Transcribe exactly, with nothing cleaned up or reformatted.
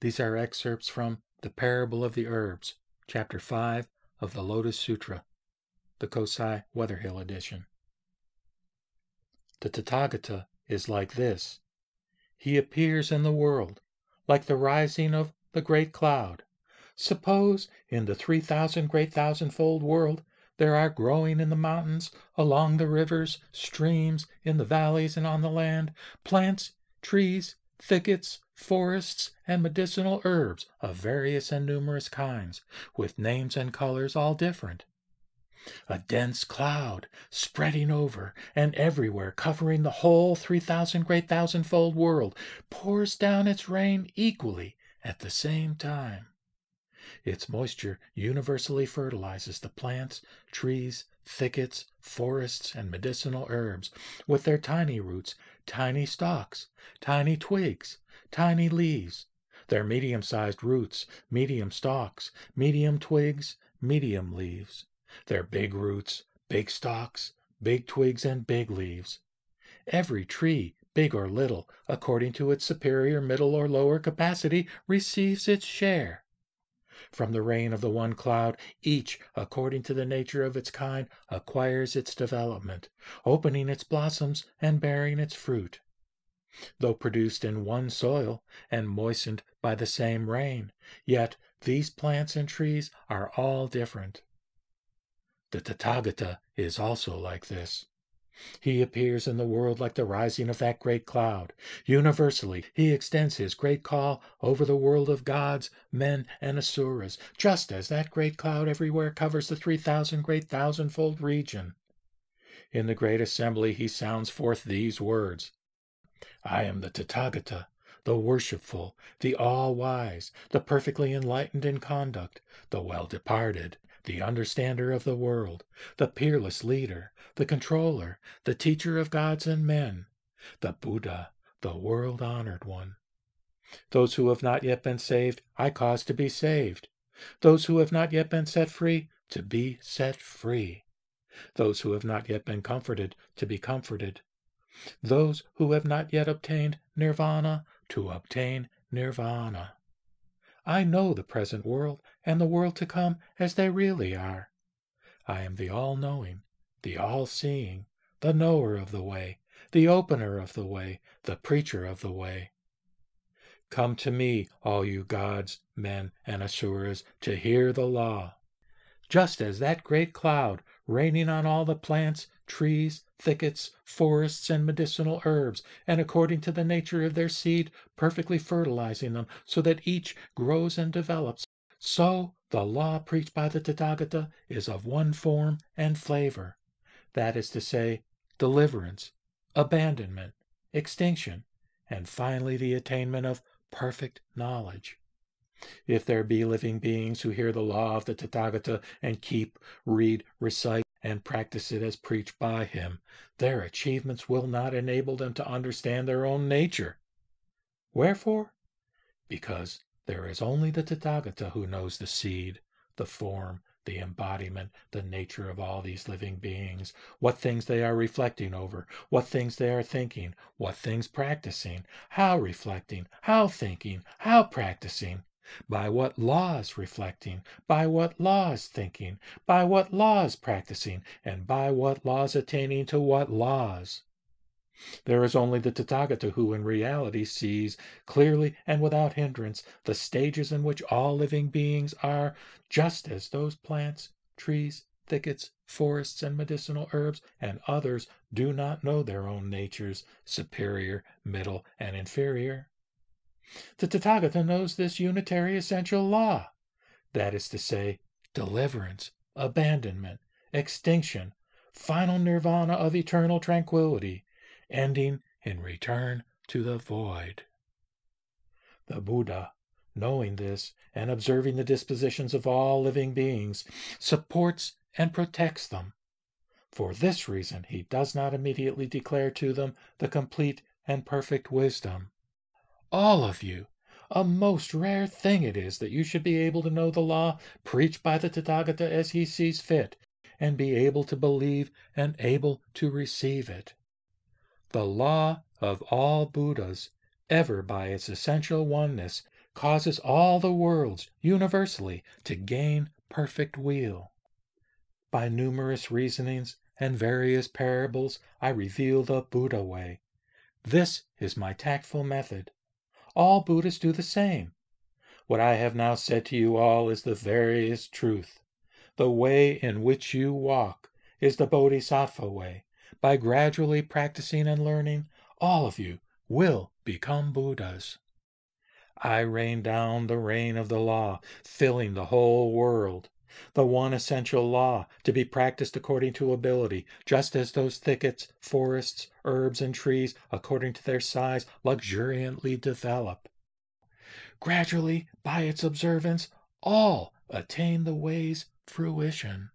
These are excerpts from The Parable of the Herbs, Chapter five of the Lotus Sutra, the Kosai Weatherhill Edition. The Tathagata is like this. He appears in the world, like the rising of the great cloud. Suppose in the three thousand great thousandfold world there are growing in the mountains, along the rivers, streams, in the valleys and on the land, plants, trees, thickets, forests, and medicinal herbs of various and numerous kinds, with names and colors all different. A dense cloud spreading over and everywhere, covering the whole three thousand great thousandfold world, pours down its rain equally at the same time. Its moisture universally fertilizes the plants, trees, thickets, forests, and medicinal herbs, with their tiny roots, tiny stalks, tiny twigs, tiny leaves, their medium-sized roots, medium stalks, medium twigs, medium leaves, their big roots, big stalks, big twigs, and big leaves. Every tree, big or little, according to its superior, middle, or lower capacity, receives its share. From the rain of the one cloud, each, according to the nature of its kind, acquires its development, opening its blossoms and bearing its fruit. Though produced in one soil and moistened by the same rain, yet these plants and trees are all different. The Tathagata is also like this. He appears in the world like the rising of that great cloud. Universally, he extends his great call over the world of gods, men, and asuras, just as that great cloud everywhere covers the three thousand great thousandfold region. In the great assembly he sounds forth these words, I am the Tathagata, the worshipful, the all-wise, the perfectly enlightened in conduct, the well-departed, the understander of the world, the peerless leader, the controller, the teacher of gods and men, the Buddha, the world-honored one. Those who have not yet been saved, I cause to be saved. Those who have not yet been set free, to be set free. Those who have not yet been comforted, to be comforted. Those who have not yet obtained Nirvana, to obtain Nirvana. I know the present world and the world to come as they really are. I am the all-knowing, the all-seeing, the knower of the way, the opener of the way, the preacher of the way. Come to me, all you gods, men, and asuras, to hear the law. Just as that great cloud, raining on all the plants, trees, thickets, forests, and medicinal herbs, and according to the nature of their seed, perfectly fertilizing them, so that each grows and develops, so the law preached by the Tathagata is of one form and flavor, that is to say, deliverance, abandonment, extinction, and finally the attainment of perfect knowledge. If there be living beings who hear the law of the Tathagata and keep, read, recite, and practice it as preached by him, their achievements will not enable them to understand their own nature. Wherefore? Because there is only the Tathagata who knows the seed, the form, the embodiment, the nature of all these living beings, what things they are reflecting over, what things they are thinking, what things practicing, how reflecting, how thinking, how practicing, by what laws reflecting, by what laws thinking, by what laws practicing, and by what laws attaining to what laws. There is only the Tathagata who in reality sees, clearly and without hindrance, the stages in which all living beings are, just as those plants, trees, thickets, forests, and medicinal herbs, and others do not know their own natures, superior, middle, and inferior. The Tathagata knows this unitary essential law, that is to say, deliverance, abandonment, extinction, final nirvana of eternal tranquility, ending in return to the void. The Buddha, knowing this and observing the dispositions of all living beings, supports and protects them. For this reason, he does not immediately declare to them the complete and perfect wisdom. All of you, a most rare thing it is that you should be able to know the law preached by the Tathagata as he sees fit, and be able to believe and able to receive it. The law of all Buddhas, ever by its essential oneness, causes all the worlds universally to gain perfect weal. By numerous reasonings and various parables I reveal the Buddha way. This is my tactful method. All Buddhists do the same. What I have now said to you all is the veriest truth. The way in which you walk is the Bodhisattva way. By gradually practicing and learning, all of you will become Buddhas. I rain down the rain of the law, filling the whole world. The one essential law to be practiced according to ability, just as those thickets, forests, herbs, and trees, according to their size, luxuriantly develop. Gradually, by its observance, all attain the way's fruition.